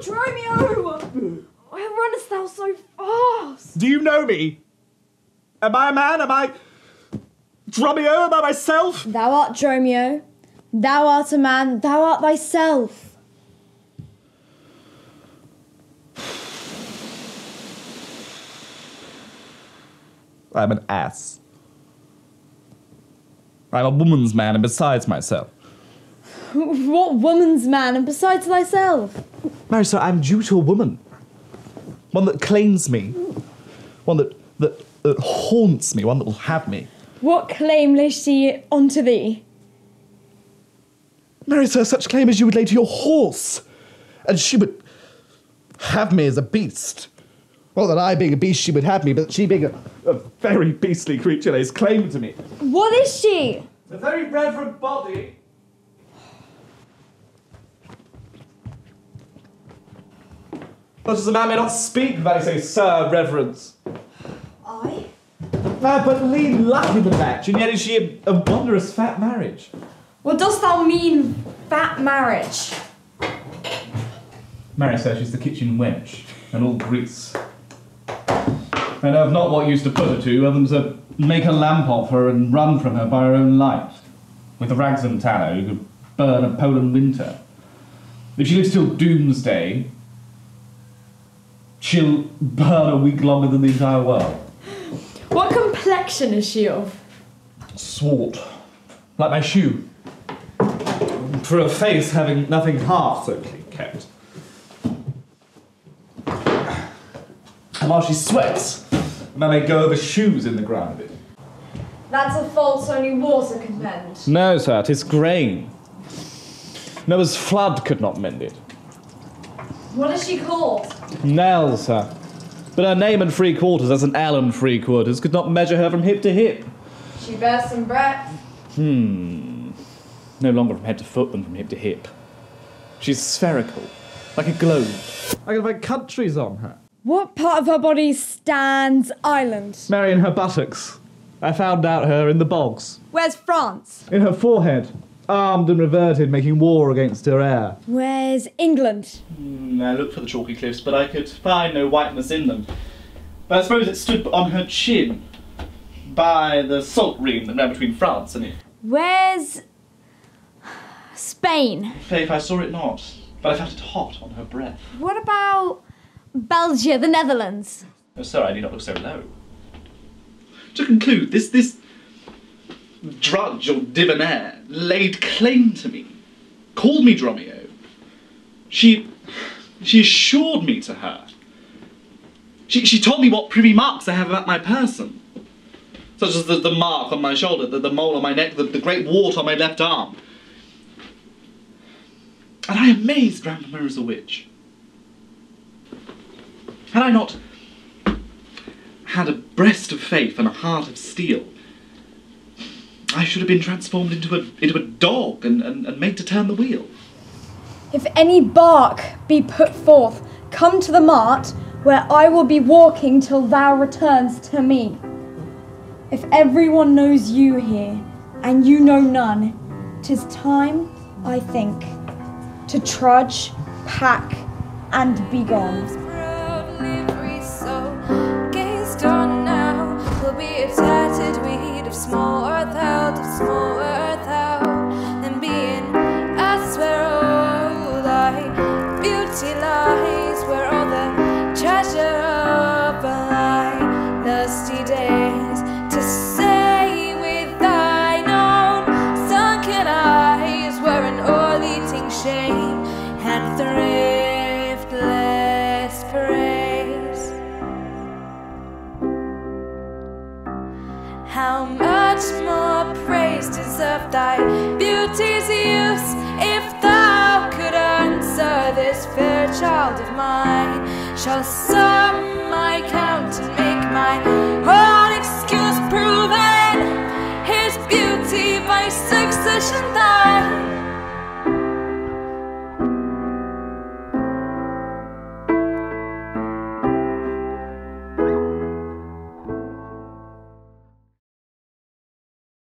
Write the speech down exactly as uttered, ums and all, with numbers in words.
Dromio! I run a style so fast! Do you know me? Am I a man? Am I Dromio? Am I myself? Thou art Dromio. Thou art a man. Thou art thyself. I'm an ass. I'm a woman's man and besides myself. What woman's man and besides thyself? Mary, so I'm due to a woman. One that claims me. One that, that, that haunts me. One that will have me. What claim lays she onto thee? Mary, sir, such claim as you would lay to your horse. And she would have me as a beast. Well, that I being a beast, she would have me, but she being a, a very beastly creature lays claim to me. What is she? A very reverend body. Such as a man may not speak, but I say, sir, reverence. I? Ah, but lean lucky the match, and yet is she a, a wondrous fat marriage. What dost thou mean, fat marriage? Mary says she's the kitchen wench, and all grease. I know of not what use to put her to, other than to make a lamp of her and run from her by her own light. With the rags and tallow, you could burn a Poland winter. If she lives till doomsday, she'll burn a week longer than the entire world. What complexion is she of? Swart. Like my shoe. For a face having nothing half so clean kept. And while she sweats, a man may go over shoes in the ground of it. That's a fault only water can mend. No, sir, 'tis grain. Noah's flood could not mend it. What is she called? Nell, sir. But her name and three quarters, as an L and three quarters, could not measure her from hip to hip. She bears some breadth. Hmm. No longer from head to foot than from hip to hip. She's spherical, like a globe. I can find countries on her. What part of her body stands island? Mary, in her buttocks. I found out her in the bogs. Where's France? In her forehead. Armed and reverted, making war against her air. Where's England? Mm, I looked for the chalky cliffs, but I could find no whiteness in them. But I suppose it stood on her chin, by the salt ream that ran between France and it. Where's Spain? Faith, I saw it not, but I felt it hot on her breath. What about Belgium, the Netherlands? Oh, sir, I do not look so low. To conclude, this this. drudge or debonair laid claim to me, called me Dromio. She, she assured me to her. She, she told me what privy marks I have about my person, such as the, the mark on my shoulder, the, the mole on my neck, the, the great wart on my left arm. And I amazed Grandmama as a witch. Had I not had a breast of faith and a heart of steel, I should have been transformed into a, into a dog and, and, and made to turn the wheel. If any bark be put forth, come to the mart, where I will be walking till thou returns to me. If everyone knows you here, and you know none, 'tis time, I think, to trudge, pack, and be gone. Small earth out, small earth out, than being elsewhere. Oh, thy beauty lies where all the treasure of a lie, lusty days to say with thine own sunken eyes, where an all eating shame and thriftless praise. How much Much more praise deserve thy beauty's use, if thou could answer this fair child of mine. Shall sum my count and make my own excuse, proven his beauty by succession thou.